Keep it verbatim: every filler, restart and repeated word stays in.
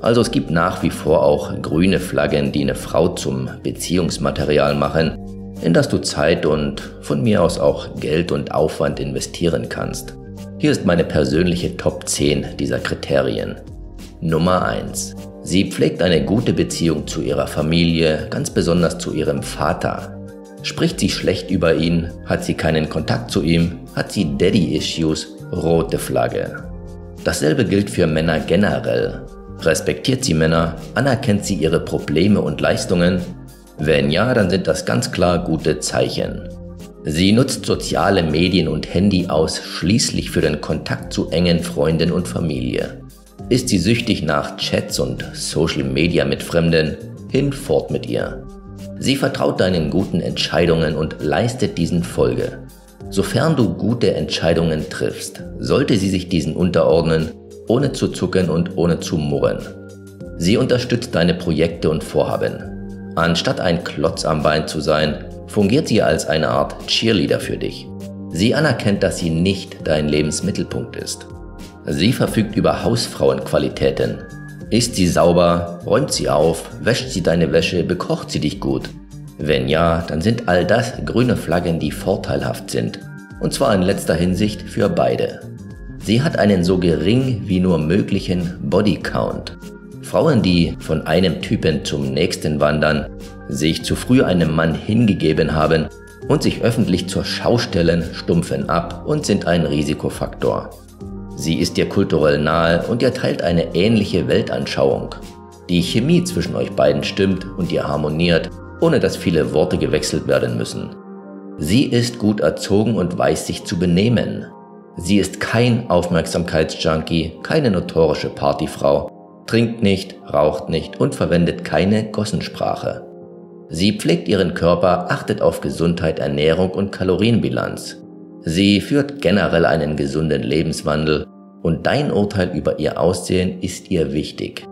Also es gibt nach wie vor auch grüne Flaggen, die eine Frau zum Beziehungsmaterial machen, in das du Zeit und von mir aus auch Geld und Aufwand investieren kannst. Hier ist meine persönliche Top zehn dieser Kriterien. Nummer eins. Sie pflegt eine gute Beziehung zu ihrer Familie, ganz besonders zu ihrem Vater. Spricht sie schlecht über ihn, hat sie keinen Kontakt zu ihm, hat sie Daddy-Issues, rote Flagge. Dasselbe gilt für Männer generell. Respektiert sie Männer, anerkennt sie ihre Probleme und Leistungen? Wenn ja, dann sind das ganz klar gute Zeichen. Sie nutzt soziale Medien und Handy ausschließlich für den Kontakt zu engen Freunden und Familie. Ist sie süchtig nach Chats und Social Media mit Fremden? Hinfort mit ihr. Sie vertraut deinen guten Entscheidungen und leistet diesen Folge. Sofern du gute Entscheidungen triffst, sollte sie sich diesen unterordnen, ohne zu zucken und ohne zu murren. Sie unterstützt deine Projekte und Vorhaben. Anstatt ein Klotz am Bein zu sein, fungiert sie als eine Art Cheerleader für dich. Sie anerkennt, dass sie nicht dein Lebensmittelpunkt ist. Sie verfügt über Hausfrauenqualitäten. Ist sie sauber, räumt sie auf, wäscht sie deine Wäsche, bekocht sie dich gut? Wenn ja, dann sind all das grüne Flaggen, die vorteilhaft sind. Und zwar in letzter Hinsicht für beide. Sie hat einen so gering wie nur möglichen Bodycount. Frauen, die von einem Typen zum nächsten wandern, sich zu früh einem Mann hingegeben haben und sich öffentlich zur Schau stellen, stumpfen ab und sind ein Risikofaktor. Sie ist dir kulturell nahe und ihr teilt eine ähnliche Weltanschauung. Die Chemie zwischen euch beiden stimmt und ihr harmoniert, ohne dass viele Worte gewechselt werden müssen. Sie ist gut erzogen und weiß sich zu benehmen. Sie ist kein Aufmerksamkeitsjunkie, keine notorische Partyfrau, trinkt nicht, raucht nicht und verwendet keine Gossensprache. Sie pflegt ihren Körper, achtet auf Gesundheit, Ernährung und Kalorienbilanz. Sie führt generell einen gesunden Lebenswandel und dein Urteil über ihr Aussehen ist ihr wichtig.